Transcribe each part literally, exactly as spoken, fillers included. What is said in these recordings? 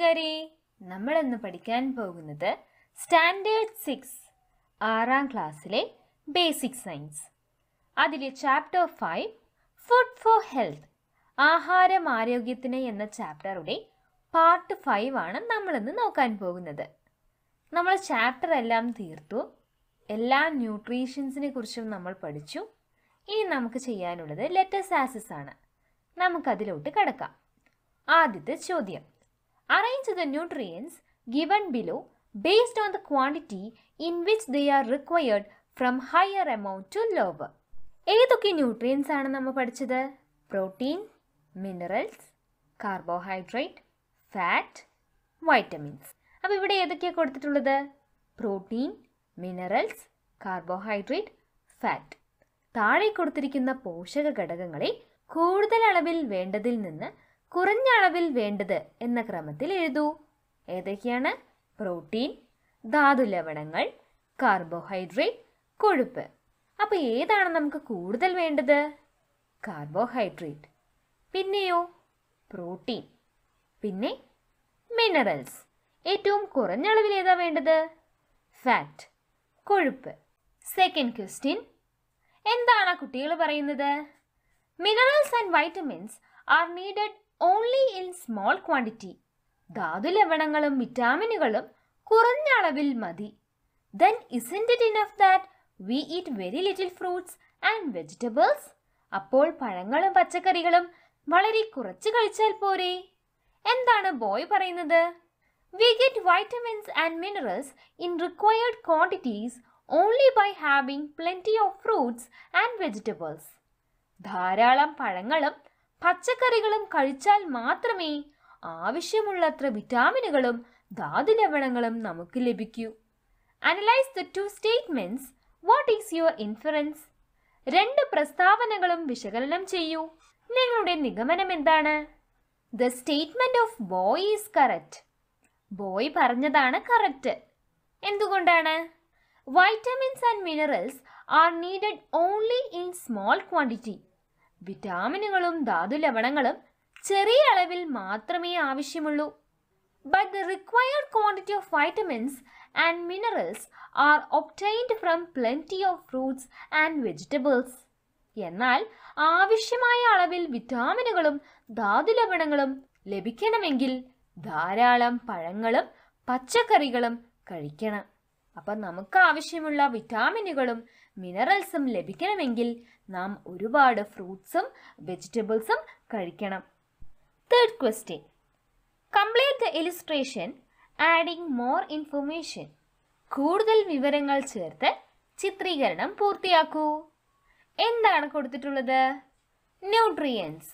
കൂട്ടുകാരി, നമ്മൾ ഇന്ന് പഠിക്കാൻ പോകുന്നത് സ്റ്റാൻഡേർഡ് സിക്സ് ആറാം ക്ലാസ്സിലെ ബേസിക് സയൻസ്, അതിലെ chapter five food for health, ആഹാരം ആരോഗ്യത്തിന് എന്ന ചാപ്റ്ററുടെ പാർട്ട് ഫൈവ് ആണ് നമ്മളിന്ന് നോക്കാൻ പോകുന്നത്. നമ്മൾ ചാപ്റ്റർ എല്ലാം തീർത്തു, എല്ലാ ന്യൂട്രീഷ്യൻസിനെ കുറിച്ചും നമ്മൾ പഠിച്ചു. ഇനി നമുക്ക് ചെയ്യാനുള്ളത് ലെറ്റർ സാസസ് ആണ്. നമുക്കതിലോട്ട് കടക്കാം. ആദ്യത്തെ ചോദ്യം, arrange the nutrients given below based on the quantity in which they are required from higher amount to lower. ഏതൊക്കെ ന്യൂട്രിയൻസ് ആണ് നമ്മൾ പഠിച്ചത്? Protein, minerals, carbohydrate, fat, vitamins. അപ്പോൾ ഇവിടെ ഏതൊക്കെയാണ് കൊടുത്തിട്ടുള്ളത്? Protein, minerals, carbohydrate, fat. താഴെ കൊടുത്തിരിക്കുന്ന പോഷക ഘടകങ്ങളെ കൂടുതൽ അളവിൽ വേണ്ടതിൽ നിന്ന് കുറഞ്ഞ അളവിൽ വേണ്ടത് എന്ന ക്രമത്തിൽ എഴുതൂ. ഏതൊക്കെയാണ്? പ്രോട്ടീൻ, ധാതു ലവണങ്ങൾ, കാർബോഹൈഡ്രേറ്റ്, കൊഴുപ്പ്. അപ്പോൾ ഏതാണ് നമുക്ക് കൂടുതൽ വേണ്ടത്? കാർബോഹൈഡ്രേറ്റ്, പിന്നെയോ പ്രോട്ടീൻ, പിന്നെ മിനറൽസ്. ഏറ്റവും കുറഞ്ഞ അളവിൽ ഏതാ വേണ്ടത്? ഫാറ്റ്, കൊഴുപ്പ്. സെക്കൻഡ് ക്വസ്റ്റ്യൻ, എന്താണ് കുട്ടികൾ പറയുന്നത്? Minerals and vitamins are needed only in small quantity. ധാതു ലവണങ്ങളും വിറ്റാമിനുകളും കുറഞ്ഞ അളവിൽ മതി. Then isn't it enough that we eat very little fruits and vegetables? അപ്പോൾ പഴങ്ങളും പച്ചക്കറികളും വളരെ കുറച്ച് കഴിച്ചാൽ പോരെ? എന്താണ് ബോയ് പറയുന്നത്? We get vitamins and minerals in required quantities only by having plenty of fruits and vegetables. ധാരാളം പഴങ്ങളും പച്ചക്കറികളും കഴിച്ചാൽ മാത്രമേ ആവശ്യമുള്ളത്ര വിറ്റാമിനുകളും ധാതു ലവണങ്ങളും നമുക്ക് ലഭിക്കൂ. Analyse the two statements. What is your inference? രണ്ട് പ്രസ്താവനകളും വിശകലനം ചെയ്യൂ. നിങ്ങളുടെ നിഗമനം എന്താണ്? The statement of boy is correct. Boy പറഞ്ഞതാണ് കറക്റ്റ്. എന്തുകൊണ്ടാണ്? Vitamins and minerals are needed only in small quantity. വിറ്റാമിനുകളും ധാതു ലവണങ്ങളും ചെറിയ അളവിൽ മാത്രമേ ആവശ്യമുള്ളൂ. But the required quantity of vitamins and minerals are obtained from plenty of fruits and vegetables. എന്നാൽ ആവശ്യമായ അളവിൽ വിറ്റാമിനുകളും ധാതു ലവണങ്ങളും ലഭിക്കണമെങ്കിൽ ധാരാളം പഴങ്ങളും പച്ചക്കറികളും കഴിക്കണം. അപ്പം നമുക്ക് ആവശ്യമുള്ള വിറ്റാമിനുകളും മിനറൽസും ലഭിക്കണമെങ്കിൽ നാം ഒരുപാട് ഫ്രൂട്ട്സും വെജിറ്റബിൾസും കഴിക്കണം. Third question, complete the illustration adding more information. കൂടുതൽ വിവരങ്ങൾ ചേർത്ത് ചിത്രീകരണം പൂർത്തിയാക്കൂ. എന്താണ് കൊടുത്തിട്ടുള്ളത്? ന്യൂട്രിയൻസ്,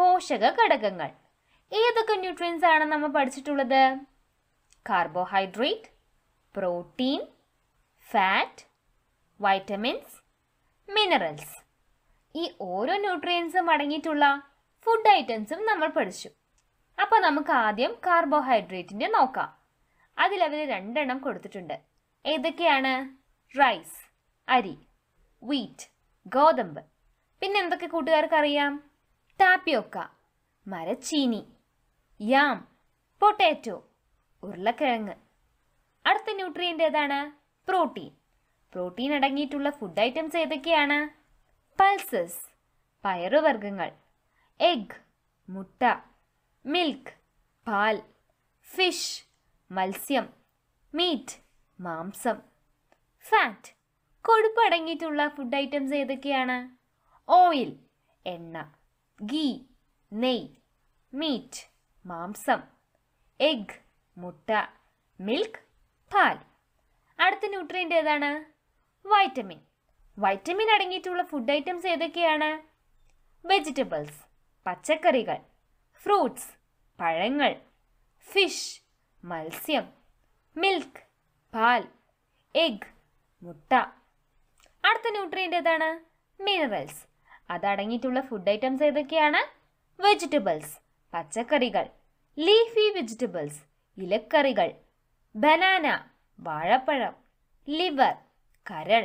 പോഷക ഘടകങ്ങൾ. ഏതൊക്കെ ന്യൂട്രിയൻസ് ആണ് നമ്മൾ പഠിച്ചിട്ടുള്ളത്? Carbohydrate, protein, fat, vitamins, minerals. ഈ ഓരോ ന്യൂട്രിയൻസും അടങ്ങിയിട്ടുള്ള ഫുഡ് ഐറ്റംസും നമ്മൾ പഠിച്ചു. അപ്പോൾ നമുക്ക് ആദ്യം കാർബോഹൈഡ്രേറ്റിൻ്റെ നോക്കാം. അതിലവർ രണ്ടെണ്ണം കൊടുത്തിട്ടുണ്ട്. ഏതൊക്കെയാണ്? റൈസ്, അരി, വീറ്റ്, ഗോതമ്പ്. പിന്നെ എന്തൊക്കെ കൂട്ടുകാർക്കറിയാം? ടാപ്പിയോക്ക, മരച്ചീനി, യാം, പൊട്ടാറ്റോ, ഉരുളക്കിഴങ്ങ്. അടുത്ത ന്യൂട്രിയൻ്റ് ഏതാണ്? പ്രോട്ടീൻ. പ്രോട്ടീൻ അടങ്ങിയിട്ടുള്ള ഫുഡ് ഐറ്റംസ് ഏതൊക്കെയാണ്? പൾസസ്, പയറുവർഗ്ഗങ്ങൾ, എഗ്, മുട്ട, മിൽക്ക്, പാൽ, ഫിഷ്, മത്സ്യം, മീറ്റ്, മാംസം. ഫാറ്റ്, കൊഴുപ്പ് അടങ്ങിയിട്ടുള്ള ഫുഡ് ഐറ്റംസ് ഏതൊക്കെയാണ്? ഓയിൽ, എണ്ണ, ഗീ, നെയ്, മീറ്റ്, മാംസം, എഗ്, മുട്ട, മിൽക്ക്, പാൽ. അടുത്ത ന്യൂട്രിയൻ്റ് ഏതാണ്? വൈറ്റമിൻ. വൈറ്റമിൻ അടങ്ങിയിട്ടുള്ള ഫുഡ് ഐറ്റംസ് ഏതൊക്കെയാണ്? വെജിറ്റബിൾസ്, പച്ചക്കറികൾ, ഫ്രൂട്ട്സ്, പഴങ്ങൾ, ഫിഷ്, മത്സ്യം, മിൽക്ക്, പാൽ, എഗ്, മുട്ട. അടുത്ത ന്യൂട്രിയൻ്റ് ഏതാണ്? മിനറൽസ്. അതടങ്ങിയിട്ടുള്ള ഫുഡ് ഐറ്റംസ് ഏതൊക്കെയാണ്? വെജിറ്റബിൾസ്, പച്ചക്കറികൾ, ലീഫി വെജിറ്റബിൾസ്, ഇലക്കറികൾ, ബനാന, വാഴപ്പഴം, ലിവർ, കരൾ,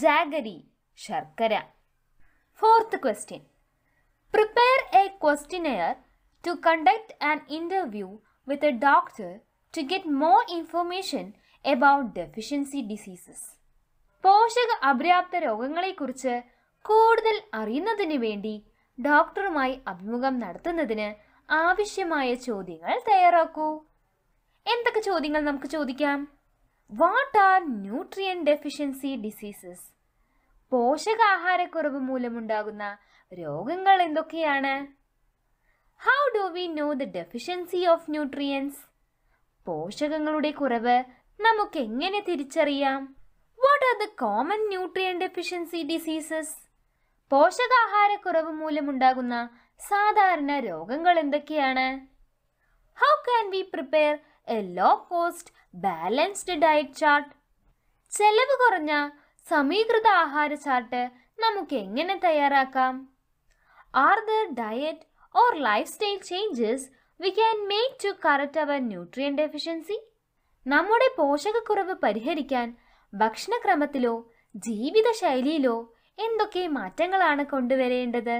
ജാഗരി, ശർക്കര. Fourth question, prepare a questionnaire to conduct an interview with a doctor to get more information about deficiency diseases. പോഷക അപര്യാപ്ത രോഗങ്ങളെക്കുറിച്ച് കൂടുതൽ അറിയുന്നതിന് വേണ്ടി ഡോക്ടറുമായി അഭിമുഖം നടത്തുന്നതിന് ആവശ്യമായ ചോദ്യങ്ങൾ തയ്യാറാക്കൂ. എന്തൊക്കെ ചോദ്യങ്ങൾ നമുക്ക് ചോദിക്കാം? What are nutrient deficiency diseases? പോഷകാഹാരക്കുറവ് മൂലമുണ്ടാകുന്ന രോഗങ്ങൾ എന്തൊക്കെയാണ്? How do we know the deficiency of nutrients? പോഷകങ്ങളുടെ കുറവ് നമുക്ക് എങ്ങനെ തിരിച്ചറിയാം? What are the common nutrient deficiency diseases? പോഷകാഹാരക്കുറവ് മൂലമുണ്ടാകുന്ന സാധാരണ രോഗങ്ങൾ എന്തൊക്കെയാണ്? How can we prepare a low-cost balanced diet chart? ചെലവ് കുറഞ്ഞ സമീകൃത ആഹാര ചാർട്ട് നമുക്ക് എങ്ങനെ തയ്യാറാക്കാം? Are there diet or lifestyle changes we can make to correct our nutrient deficiency? നമ്മുടെ പോഷകക്കുറവ് പരിഹരിക്കാൻ ഭക്ഷണക്രമത്തിലോ ജീവിതശൈലിയിലോ എന്തൊക്കെ മാറ്റങ്ങളാണ് കൊണ്ടുവരേണ്ടത്?